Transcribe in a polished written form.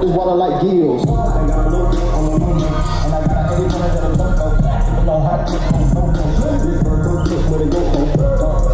red is water like gills. I got a little bit on the moon, and I got every time I got a little bit of black, no hot chick on the moon. This bird, bird, bird, where they go,